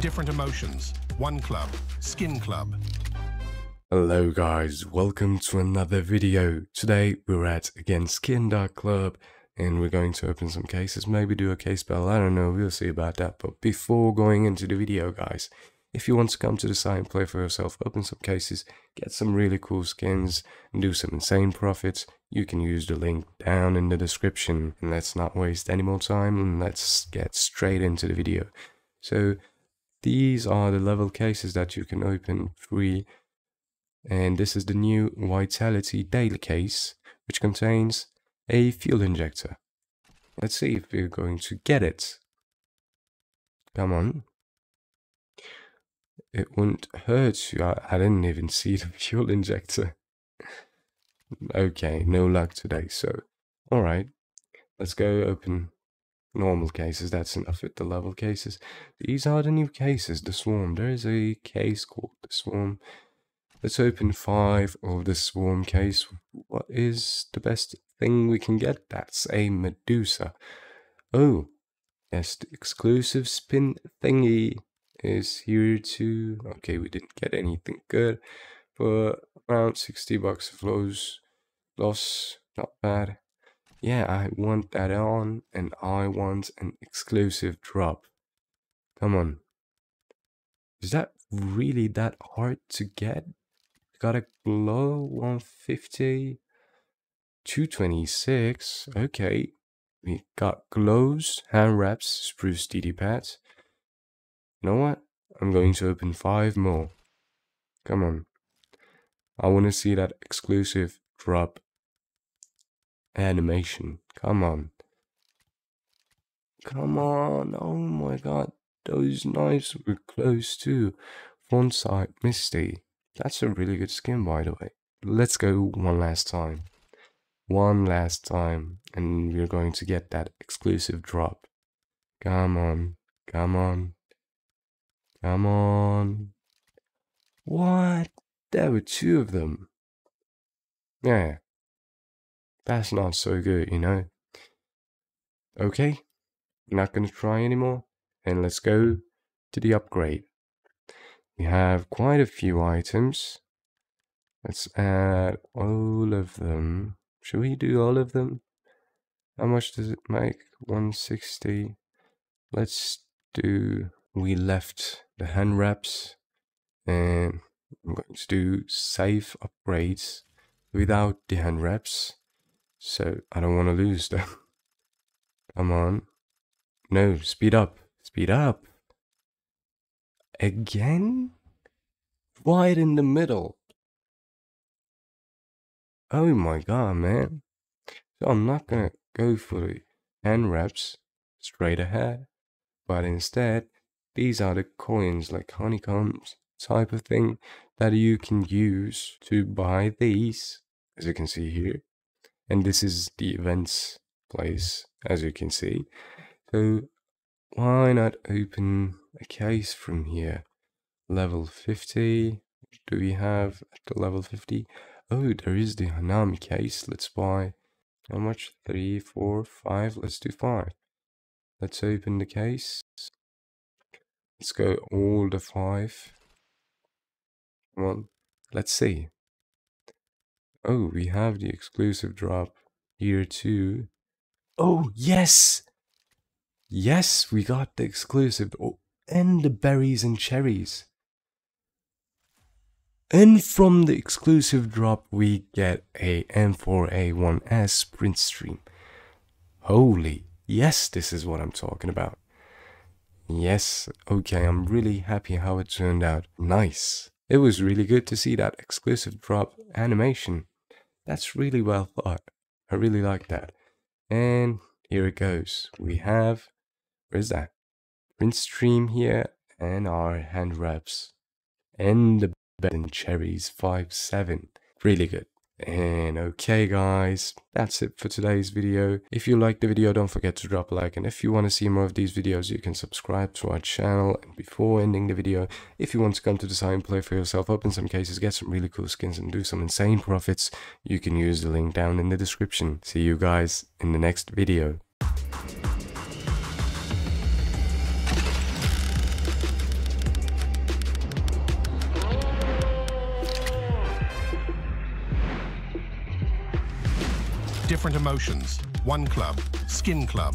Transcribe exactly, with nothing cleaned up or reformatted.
different emotions. One club, Skin Club. Hello guys, welcome to another video. Today we're at again Skin.club and we're going to open some cases, maybe do a case battle, I don't know, we'll see about that. But before going into the video guys, if you want to come to the site and play for yourself, open some cases, get some really cool skins and do some insane profits, you can use the link down in the description. And let's not waste any more time and let's get straight into the video. So these are the level cases that you can open free. And this is the new Vitality Daily case, which contains a fuel injector. Let's see if we're going to get it. Come on. It wouldn't hurt you. I, I didn't even see the fuel injector. Okay, no luck today, so... Alright, let's go open normal cases. That's enough with the level cases. These are the new cases, the Swarm. There is a case called the Swarm. Let's open five of the Swarm case. What is the best thing we can get? That's a Medusa. Oh, yes, the exclusive spin thingy is here too. Okay, we didn't get anything good, but around sixty bucks of loss, loss, not bad. Yeah, I want that on, and I want an exclusive drop. Come on. Is that really that hard to get? Got a glow, one fifty, two twenty-six, okay. We got glows, hand wraps, spruce D D pads. You know what? I'm going to open five more. Come on. I want to see that exclusive drop animation. Come on. Come on. Oh my god. Those knives were close too. Front side, Misty. That's a really good skin, by the way. Let's go one last time. One last time. And we're going to get that exclusive drop. Come on. Come on. Come on. What? There were two of them. Yeah. That's not so good, you know. Okay. Not going to try anymore. And let's go to the upgrade. We have quite a few items. Let's add all of them. Should we do all of them? How much does it make? one sixty. Let's do... We left the hand wraps. And I'm going to do save upgrades without the hand wraps. So I don't want to lose them. Come on. No, speed up. Speed up. Again? Right in the middle. Oh my god, man. So I'm not gonna go for the hand wraps straight ahead, but instead these are the coins, like honeycombs type of thing, that you can use to buy these, as you can see here. And this is the events place, as you can see. So why not open a case from here? Level fifty. What do we have at the level fifty? Oh, there is the Hanami case. Let's buy how much? Three, four, five. Let's do five. Let's open the case. Let's go all the five. Come on. Let's see. Oh, we have the exclusive drop here too. Oh, yes! Yes, we got the exclusive, oh, and the berries and cherries. And from the exclusive drop, we get a M four A one S print stream. Holy, yes, this is what I'm talking about. Yes, okay, I'm really happy how it turned out. Nice. It was really good to see that exclusive drop animation. That's really well thought. I really like that. And here it goes. We have... Where's that? Print stream here and our hand wraps and the bed and cherries five seven. Really good. And okay guys, that's it for today's video. If you liked the video, don't forget to drop a like, and if you want to see more of these videos, you can subscribe to our channel. And before ending the video, if you want to come to the site and play for yourself, open some cases, get some really cool skins and do some insane profits, you can use the link down in the description. See you guys in the next video. different emotions. One club, Skin Club.